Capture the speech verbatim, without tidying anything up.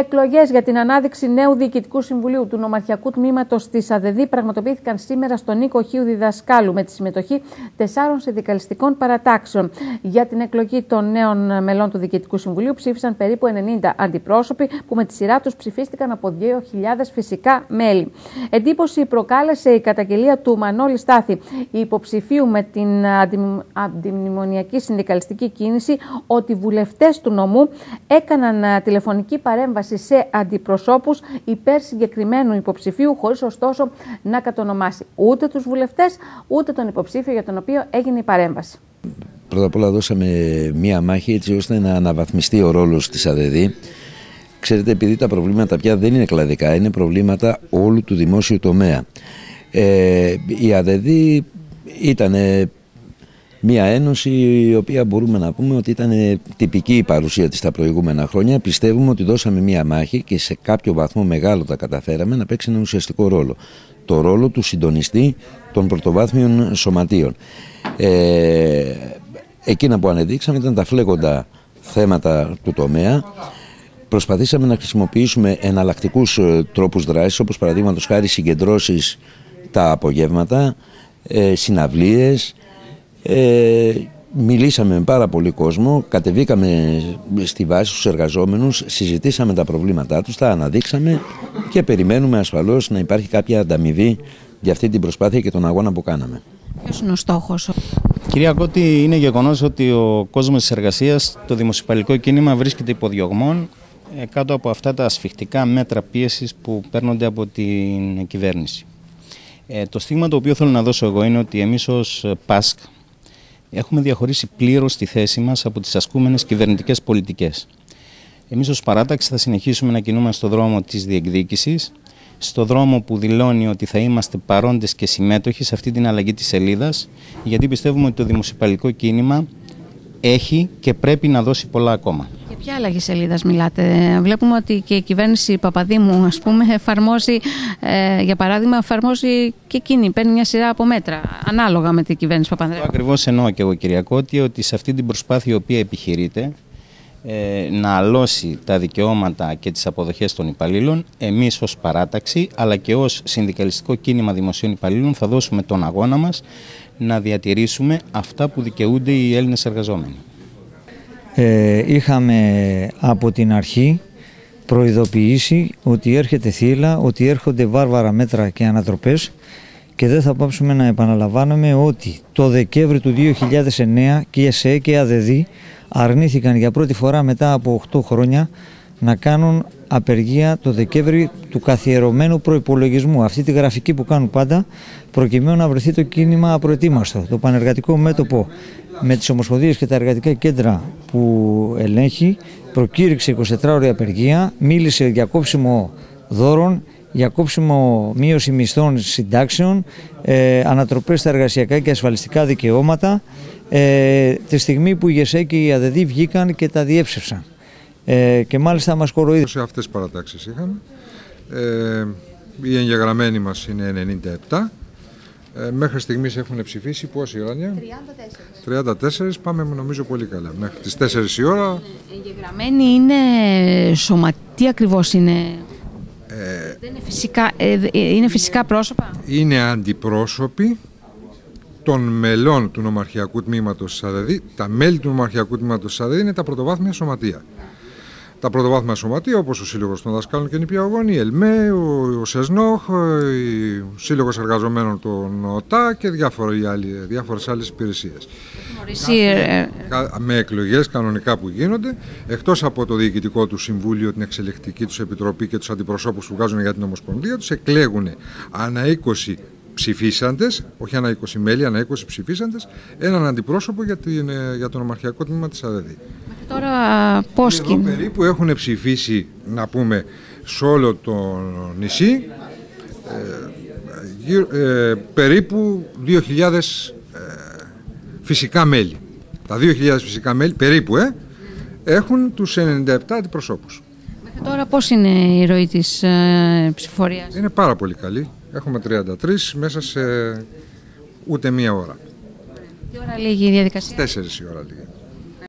Εκλογές για την ανάδειξη νέου Διοικητικού Συμβουλίου του Νομαρχιακού Τμήματος της ΑΔΕΔΗ πραγματοποιήθηκαν σήμερα στον οίκο Χίου Διδασκάλου με τη συμμετοχή τεσσάρων συνδικαλιστικών παρατάξεων. Για την εκλογή των νέων μελών του Διοικητικού Συμβουλίου ψήφισαν περίπου ενενήντα αντιπρόσωποι, που με τη σειρά τους ψηφίστηκαν από δύο χιλιάδες φυσικά μέλη. Εντύπωση προκάλεσε η καταγγελία του Μανώλη Στάθη, υποψηφίου με την αντιμνημονιακή συνδικαλιστική κίνηση, ότι βουλευτές του νομού έκαναν τηλεφωνική παρέμβαση σε αντιπροσώπους υπέρ συγκεκριμένου υποψηφίου, χωρίς ωστόσο να κατονομάσει ούτε τους βουλευτές ούτε τον υποψήφιο για τον οποίο έγινε η παρέμβαση. Πρώτα απ' όλα δώσαμε μία μάχη έτσι ώστε να αναβαθμιστεί ο ρόλος της ΑΔΕΔΗ. Ξέρετε, επειδή τα προβλήματα πια δεν είναι κλαδικά, είναι προβλήματα όλου του δημόσιου τομέα. Ε, η ΑΔΕΔΗ ήταν μια ένωση η οποία μπορούμε να πούμε ότι ήταν τυπική η παρουσία της τα προηγούμενα χρόνια. Πιστεύουμε ότι δώσαμε μια μάχη και σε κάποιο βαθμό μεγάλο τα καταφέραμε να παίξει ένα ουσιαστικό ρόλο. Το ρόλο του συντονιστή των πρωτοβάθμιων σωματείων. Ε, εκείνα που ανεδείξαμε ήταν τα φλέγοντα θέματα του τομέα. Προσπαθήσαμε να χρησιμοποιήσουμε εναλλακτικούς τρόπους δράσης, όπως παραδείγματος χάρη συγκεντρώσεις τα απογεύματα, ε, συναυλίες. Ε, μιλήσαμε με πάρα πολύ κόσμο, κατεβήκαμε στη βάση στους εργαζόμενους, συζητήσαμε τα προβλήματά τους, τα αναδείξαμε και περιμένουμε ασφαλώς να υπάρχει κάποια ανταμοιβή για αυτή την προσπάθεια και τον αγώνα που κάναμε. Ποιος είναι ο στόχος? Κυρία Κώτη, είναι γεγονός ότι ο κόσμος της εργασίας, το δημοσιοπαλικό κίνημα βρίσκεται υπό διωγμών κάτω από αυτά τα ασφιχτικά μέτρα πίεσης που παίρνονται από την κυβέρνηση. Ε, το στίγμα το οποίο θέλω να δώσω εγώ είναι ότι εμείς ως ΠΑΣΚ έχουμε διαχωρίσει πλήρως τη θέση μας από τις ασκούμενες κυβερνητικές πολιτικές. Εμείς ως παράταξη θα συνεχίσουμε να κινούμαστε στο δρόμο της διεκδίκησης, στο δρόμο που δηλώνει ότι θα είμαστε παρόντες και συμμέτοχοι σε αυτή την αλλαγή της σελίδας, γιατί πιστεύουμε ότι το δημοσιοπαλικό κίνημα έχει και πρέπει να δώσει πολλά ακόμα. Για ποια αλλαγή σελίδας μιλάτε? Βλέπουμε ότι και η κυβέρνηση Παπαδήμου, ας πούμε, εφαρμόζει, ε, για παράδειγμα, εφαρμόζει και εκείνη, παίρνει μια σειρά από μέτρα, ανάλογα με την κυβέρνηση Παπαδήμου. Ακριβώς εννοώ και εγώ, κυρία Κώτη, ότι σε αυτή την προσπάθεια η οποία επιχειρείται ε, να αλώσει τα δικαιώματα και τις αποδοχές των υπαλλήλων, εμείς ως παράταξη, αλλά και ως συνδικαλιστικό κίνημα δημοσίων υπαλλήλων, θα δώσουμε τον αγώνα μας να διατηρήσουμε αυτά που δικαιούνται οι Έλληνες εργαζόμενοι. Ε, είχαμε από την αρχή προειδοποιήσει ότι έρχεται θύελλα, ότι έρχονται βάρβαρα μέτρα και ανατροπές και δεν θα πάψουμε να επαναλαμβάνουμε ότι το Δεκέμβρη του δύο χιλιάδες εννέα και η ΕΣΕ και η ΑΔΕΔΗ αρνήθηκαν για πρώτη φορά μετά από οκτώ χρόνια να κάνουν απεργία το Δεκέμβρη του καθιερωμένου προϋπολογισμού, αυτή τη γραφική που κάνουν πάντα, προκειμένου να βρεθεί το κίνημα απροετοίμαστο, το πανεργατικό μέτωπο με τις ομοσπονδίες και τα εργατικά κέντρα που ελέγχει, προκήρυξε εικοσιτετράωρη απεργία, μίλησε για κόψιμο δώρων, για κόψιμο μείωση μισθών συντάξεων, ε, ανατροπές στα εργασιακά και ασφαλιστικά δικαιώματα, ε, τη στιγμή που η Γεσέ και η ΑΔΕΔΗ βγήκαν και τα διέψευσαν. Ε, και μάλιστα μας κοροϊδεύουν. Αυτές τις παρατάξεις είχαμε. Ε, οι εγγεγραμμένοι μας είναι ενενήντα επτά. Ε, μέχρι στιγμής έχουν ψηφίσει πόση ουράνια? τριάντα τέσσερα. τριάντα τέσσερα. Πάμε νομίζω πολύ καλά. Μέχρι τις τέσσερις η ώρα. Οι εγγεγραμμένοι είναι σωματεία, τι ακριβώς είναι? Ε, Δεν είναι, φυσικά, ε, είναι φυσικά πρόσωπα. Είναι αντιπρόσωποι των μελών του νομαρχιακού τμήματος της ΑΔΕΔΗ. Τα μέλη του νομαρχιακού τμήματος της ΑΔΕΔΗ είναι τα πρωτοβάθμια σωματεία. Τα πρωτοβάθμια σωματεία, όπως ο Σύλλογος των Δασκάλων και Νηπιαγωγών, η ΕΛΜΕ, ο ΣΕΣΝΟΧ, ο Σύλλογος Εργαζομένων των ΟΤΑ και διάφορες άλλες υπηρεσίες. Με εκλογές κανονικά που γίνονται, εκτός από το Διοικητικό του Συμβούλιο, την Εξελεκτική τους Επιτροπή και τους αντιπροσώπους που βγάζουν για την Ομοσπονδία, τους εκλέγουν ανά είκοσι ψηφίσαντες, όχι ανά είκοσι μέλη, ανά είκοσι ψηφίσαντες, έναν αντιπρόσωπο για, την, για το νομαρχιακό τμήμα της ΑΔΕΔΗ. Τώρα πώς κινείται? Περίπου έχουν ψηφίσει, να πούμε, σε όλο το νησί ε, γύρω, ε, περίπου δύο χιλιάδες ε, φυσικά μέλη. Τα δύο χιλιάδες φυσικά μέλη, περίπου, ε, έχουν τους ενενήντα επτά αντιπροσώπους. Μέχρι τώρα πώς είναι η ροή της ε, ψηφοφορίας? Είναι πάρα πολύ καλή. Έχουμε τριάντα τρεις μέσα σε ούτε μία ώρα. Τι ώρα λήγει η διαδικασία? τέσσερις η ώρα λήγει.